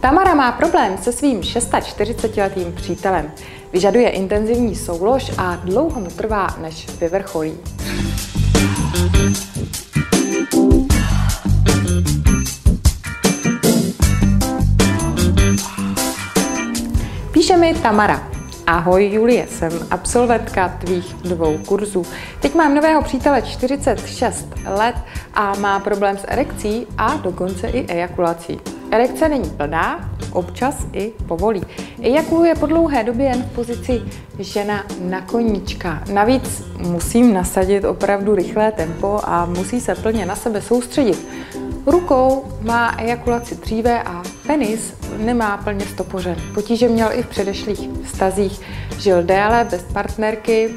Tamara má problém se svým 46letým přítelem. Vyžaduje intenzivní soulož a dlouho mu trvá, než vyvrcholí. Píše mi Tamara. Ahoj Julie, jsem absolventka tvých 2 kurzů. Teď mám nového přítele 46 let a má problém s erekcí a dokonce i ejakulací. Erekce není plná, občas i povolí. Ejakuluje po dlouhé době jen v pozici žena na koníčka. Navíc musím nasadit opravdu rychlé tempo a musí se plně na sebe soustředit. Rukou má ejakulaci dříve a penis nemá plně stopořen. Potíže měl i v předešlých vztazích. Žil déle, bez partnerky,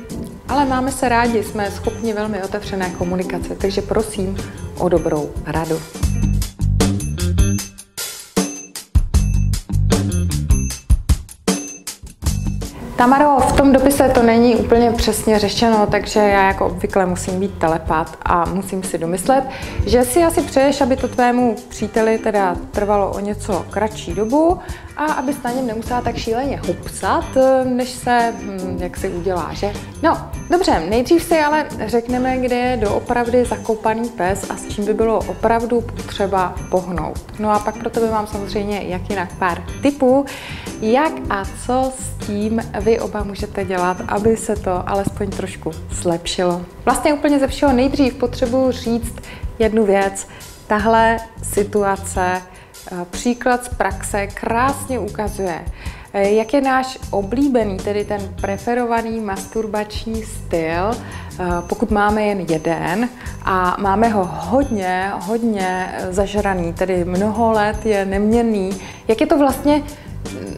ale máme se rádi, jsme schopni velmi otevřené komunikace, takže prosím o dobrou radu. Tamaro, v tom dopise to není úplně přesně řešeno, takže já jako obvykle musím být telepát a musím si domyslet, že si asi přeješ, aby to tvému příteli teda trvalo o něco kratší dobu a aby na něm nemusela tak šíleně hupsat, než se jak si udělá, že? No, dobře, nejdřív si ale řekneme, kde je doopravdy zakopaný pes a s čím by bylo opravdu potřeba pohnout. No a pak pro tebe mám samozřejmě jak jinak pár tipů, jak a co s tím vy oba můžete dělat, aby se to alespoň trošku zlepšilo. Vlastně úplně ze všeho nejdřív potřebuji říct jednu věc. Tahle situace, příklad z praxe, krásně ukazuje, jak je náš oblíbený, tedy ten preferovaný masturbační styl, pokud máme jen jeden a máme ho hodně zažraný, tedy mnoho let je neměnný, jak je to vlastně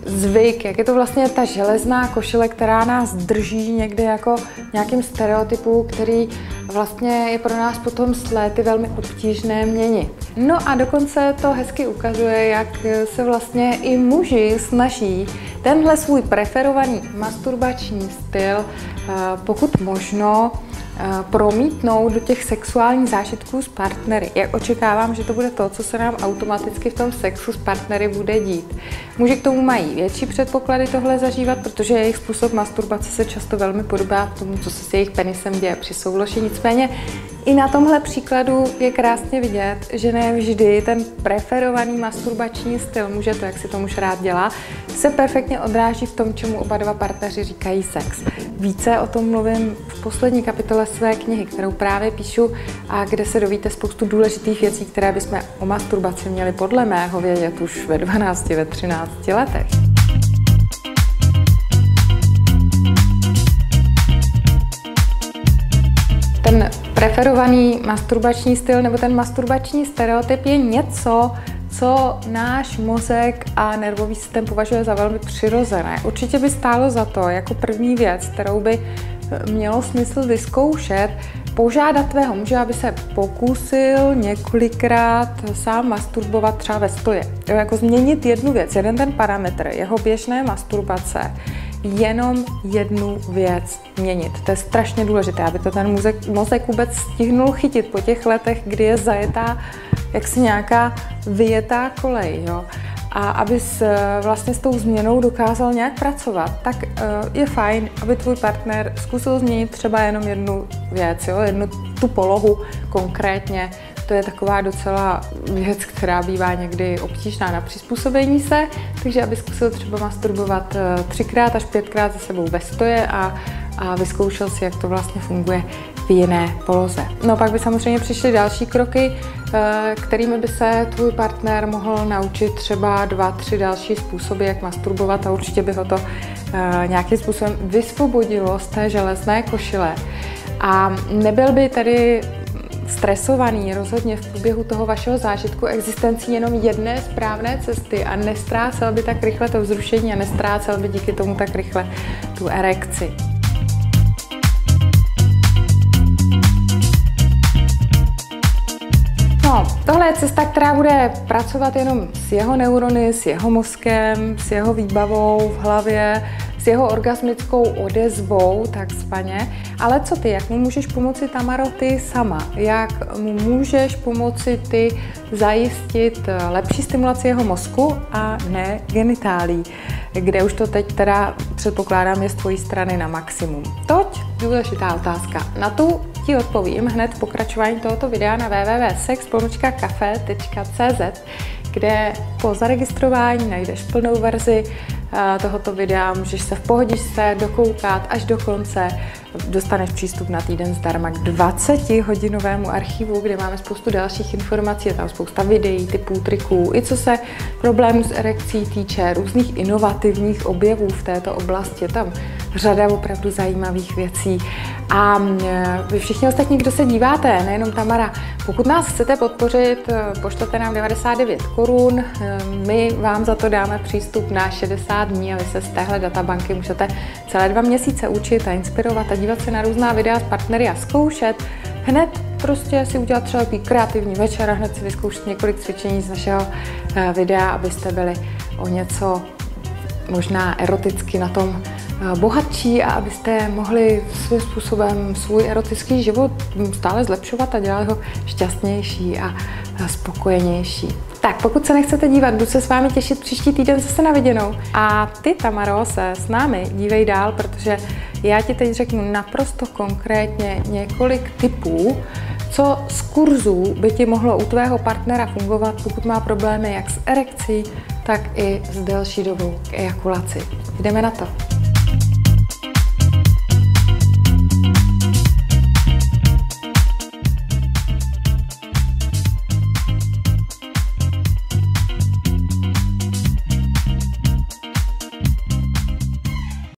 zvyk, jak je to vlastně ta železná košile, která nás drží někde jako nějakým stereotypu, který vlastně je pro nás potom s léty velmi obtížné měnit. No a dokonce to hezky ukazuje, jak se vlastně i muži snaží tenhle svůj preferovaný masturbační styl pokud možno promítnout do těch sexuálních zážitků s partnery. Já očekávám, že to bude to, co se nám automaticky v tom sexu s partnery bude dít. Muži k tomu mají větší předpoklady tohle zažívat, protože jejich způsob masturbace se často velmi podobá tomu, co se s jejich penisem děje při souloži. Nicméně i na tomhle příkladu je krásně vidět, že ne vždy ten preferovaný masturbační styl muže, to jak si to muž rád dělá, se perfektně odráží v tom, čemu oba dva partneři říkají sex. Více o tom mluvím v poslední kapitole své knihy, kterou právě píšu a kde se dovíte spoustu důležitých věcí, které bychom o masturbaci měli podle mého vědět už ve 12, ve 13 letech. Ten preferovaný masturbační styl nebo ten masturbační stereotyp je něco, co náš mozek a nervový systém považuje za velmi přirozené. Určitě by stálo za to, jako první věc, kterou by mělo smysl vyzkoušet, požádat tvého muže, aby se pokusil několikrát sám masturbovat třeba ve stoje. Jako změnit jednu věc, jeden ten parametr jeho běžné masturbace, jenom jednu věc měnit. To je strašně důležité, aby to ten mozek vůbec stihnul chytit po těch letech, kdy je zajetá jaksi nějaká vyjetá kolej, jo? A aby vlastně s tou změnou dokázal nějak pracovat, tak je fajn, aby tvůj partner zkusil změnit třeba jenom jednu věc, jo? Jednu tu polohu konkrétně. To je taková docela věc, která bývá někdy obtížná na přizpůsobení se, takže aby zkusil třeba masturbovat 3krát až 5krát za sebou ve stoje a vyzkoušel si, jak to vlastně funguje v jiné poloze. No pak by samozřejmě přišly další kroky, kterými by se tvůj partner mohl naučit třeba 2-3 další způsoby, jak masturbovat a určitě by ho to nějakým způsobem vysvobodilo z té železné košile. A nebyl by tedy stresovaný rozhodně v průběhu toho vašeho zážitku existencí jenom jedné správné cesty a nestrácel by tak rychle to vzrušení a nestrácel by díky tomu tak rychle tu erekci. No, No, tohle je cesta, která bude pracovat jenom s jeho neurony, s jeho mozkem, s jeho výbavou v hlavě, s jeho orgasmickou odezvou, takzvaně. Ale co ty, jak mu můžeš pomoci, Tamaro, ty sama? Jak mu můžeš pomoci ty zajistit lepší stimulaci jeho mozku a ne genitálí, kde už to teď teda předpokládám je z tvojí strany na maximum? Toť důležitá otázka. Na tu ti odpovím hned v pokračování tohoto videa na www.sex.cafe.cz, kde po zaregistrování najdeš plnou verzi tohoto videa, můžeš se v pohodičce dokoukat až do konce, dostaneš přístup na týden zdarma k 20-hodinovému archivu, kde máme spoustu dalších informací, je tam spousta videí, typů, triků, i co se problémů s erekcí týče, různých inovativních objevů v této oblasti, je tam řada opravdu zajímavých věcí. A vy všichni ostatní, kdo se díváte, nejenom Tamara, pokud nás chcete podpořit, pošlete nám 99 korun, my vám za to dáme přístup na 60 dní a vy se z téhle databanky můžete celé 2 měsíce učit a inspirovat a dívat se na různá videa s partnery a zkoušet. Hned prostě si udělat třeba takový kreativní večer a hned si vyzkoušet několik cvičení z našeho videa, abyste byli o něco možná eroticky na tom bohatší a abyste mohli svým způsobem svůj erotický život stále zlepšovat a dělat ho šťastnější a spokojenější. Tak, pokud se nechcete dívat, budu se s vámi těšit příští týden zase na viděnou. A ty, Tamaro, se s námi dívej dál, protože já ti teď řeknu naprosto konkrétně několik tipů, co z kurzů by ti mohlo u tvého partnera fungovat, pokud má problémy jak s erekcí, tak i s delší dobou k ejakulaci. Jdeme na to!